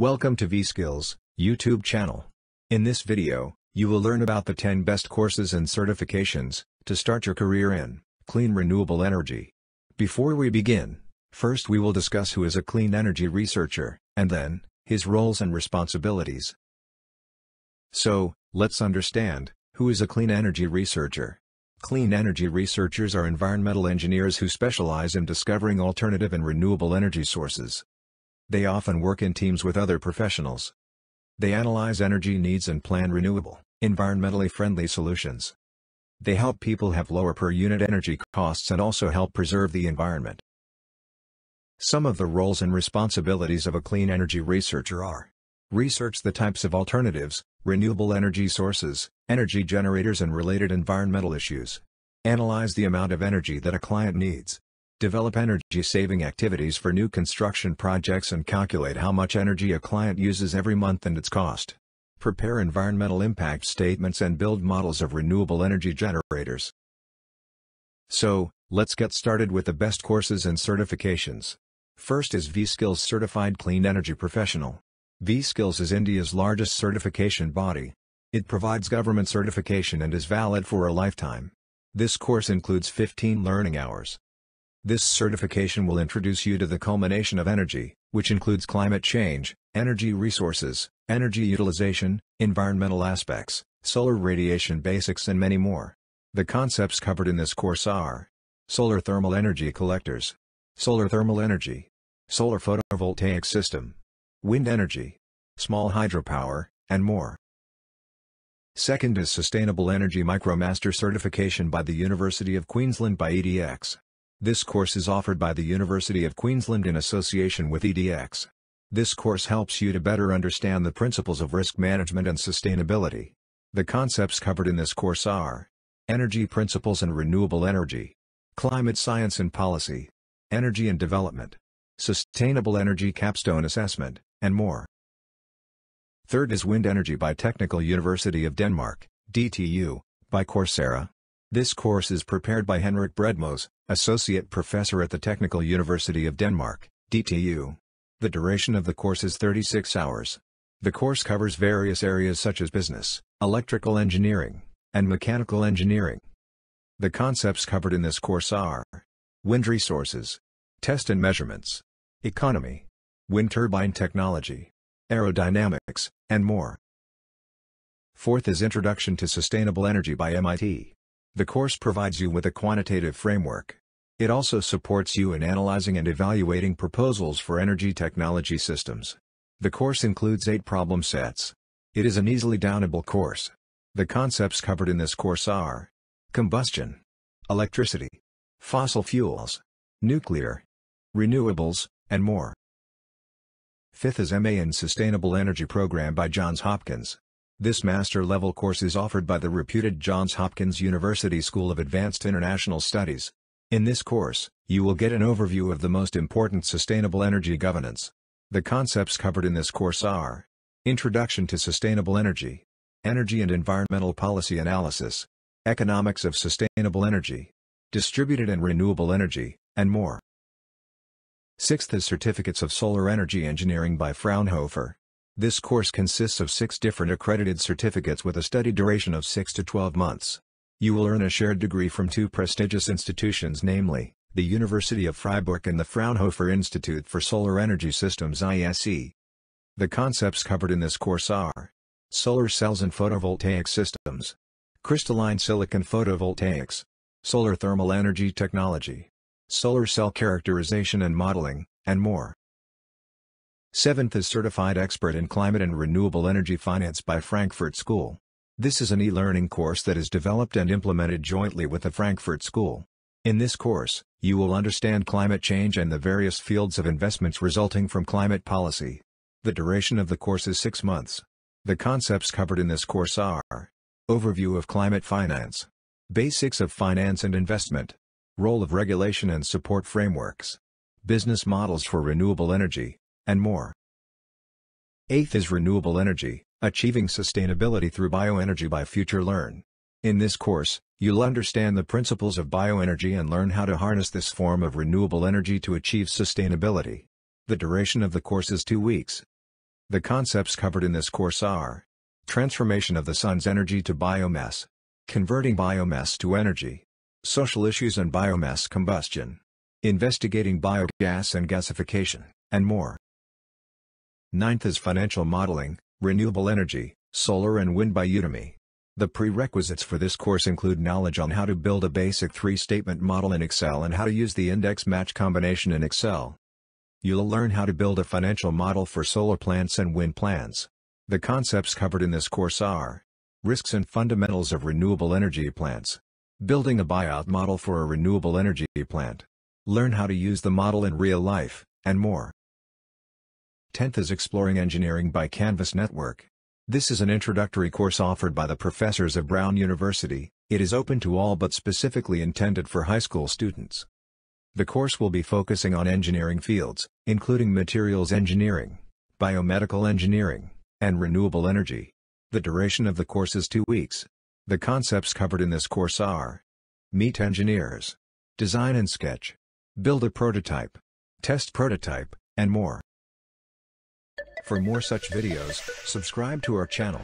Welcome to vSkills YouTube channel. In this video, you will learn about the 10 best courses and certifications to start your career in clean renewable energy. Before we begin, first we will discuss who is a clean energy researcher, and then his roles and responsibilities. So, let's understand, who is a clean energy researcher? Clean energy researchers are environmental engineers who specialize in discovering alternative and renewable energy sources. They often work in teams with other professionals. They analyze energy needs and plan renewable, environmentally friendly solutions. They help people have lower per unit energy costs and also help preserve the environment. Some of the roles and responsibilities of a clean energy researcher are: research the types of alternatives, renewable energy sources, energy generators and related environmental issues. Analyze the amount of energy that a client needs. Develop energy-saving activities for new construction projects and calculate how much energy a client uses every month and its cost. Prepare environmental impact statements and build models of renewable energy generators. So, let's get started with the best courses and certifications. First is vSkills Certified Clean Energy Professional. vSkills is India's largest certification body. It provides government certification and is valid for a lifetime. This course includes 15 learning hours. This certification will introduce you to the culmination of energy, which includes climate change, energy resources, energy utilization, environmental aspects, solar radiation basics and many more. The concepts covered in this course are: solar thermal energy collectors, solar thermal energy, solar photovoltaic system, wind energy, small hydropower, and more. Second is Sustainable Energy MicroMaster Certification by the University of Queensland by EDX. This course is offered by the University of Queensland in association with EDX. This course helps you to better understand the principles of risk management and sustainability. The concepts covered in this course are: energy principles and renewable energy, climate science and policy, energy and development, sustainable energy capstone assessment, and more. Third is Wind Energy by Technical University of Denmark, DTU, by Coursera. This course is prepared by Henrik Bredmose, Associate Professor at the Technical University of Denmark, DTU. The duration of the course is 36 hours. The course covers various areas such as business, electrical engineering, and mechanical engineering. The concepts covered in this course are: wind resources, test and measurements, economy, wind turbine technology, aerodynamics, and more. Fourth is Introduction to Sustainable Energy by MIT. The course provides you with a quantitative framework. It also supports you in analyzing and evaluating proposals for energy technology systems. The course includes 8 problem sets. It is an easily downloadable course. The concepts covered in this course are: combustion, electricity, fossil fuels, nuclear, renewables, and more. Fifth is MA in Sustainable Energy Program by Johns Hopkins. This master-level course is offered by the reputed Johns Hopkins University School of Advanced International Studies. In this course, you will get an overview of the most important sustainable energy governance. The concepts covered in this course are: Introduction to Sustainable Energy, Energy and Environmental Policy Analysis, Economics of Sustainable Energy, Distributed and Renewable Energy, and more. Sixth is Certificates of Solar Energy Engineering by Fraunhofer. This course consists of 6 different accredited certificates with a study duration of 6 to 12 months. You will earn a shared degree from 2 prestigious institutions, namely, the University of Freiburg and the Fraunhofer Institute for Solar Energy Systems ISE. The concepts covered in this course are: solar cells and photovoltaic systems, crystalline silicon photovoltaics, solar thermal energy technology, solar cell characterization and modeling, and more. Seventh is Certified Expert in Climate and Renewable Energy Finance by Frankfurt School. This is an e-learning course that is developed and implemented jointly with the Frankfurt School. In this course, you will understand climate change and the various fields of investments resulting from climate policy. The duration of the course is 6 months. The concepts covered in this course are: overview of climate finance, basics of finance and investment, role of regulation and support frameworks, business models for renewable energy, and more. Eighth is Renewable Energy, Achieving Sustainability Through Bioenergy by FutureLearn. In this course, you'll understand the principles of bioenergy and learn how to harness this form of renewable energy to achieve sustainability. The duration of the course is 2 weeks. The concepts covered in this course are: transformation of the sun's energy to biomass, converting biomass to energy, social issues and biomass combustion, investigating biogas and gasification, and more. Ninth is financial modeling, renewable energy, solar and wind by Udemy. The prerequisites for this course include knowledge on how to build a basic three-statement model in Excel and how to use the index match combination in Excel. You'll learn how to build a financial model for solar plants and wind plants. The concepts covered in this course are: risks and fundamentals of renewable energy plants, building a buyout model for a renewable energy plant, learn how to use the model in real life, and more. 10th is exploring engineering by Canvas Network. This is an introductory course offered by the professors of Brown University. It is open to all but specifically intended for high school students. The course will be focusing on engineering fields, including materials engineering, biomedical engineering, and renewable energy. The duration of the course is 2 weeks. The concepts covered in this course are: meet engineers, design and sketch, build a prototype, test prototype, and more. For more such videos, subscribe to our channel.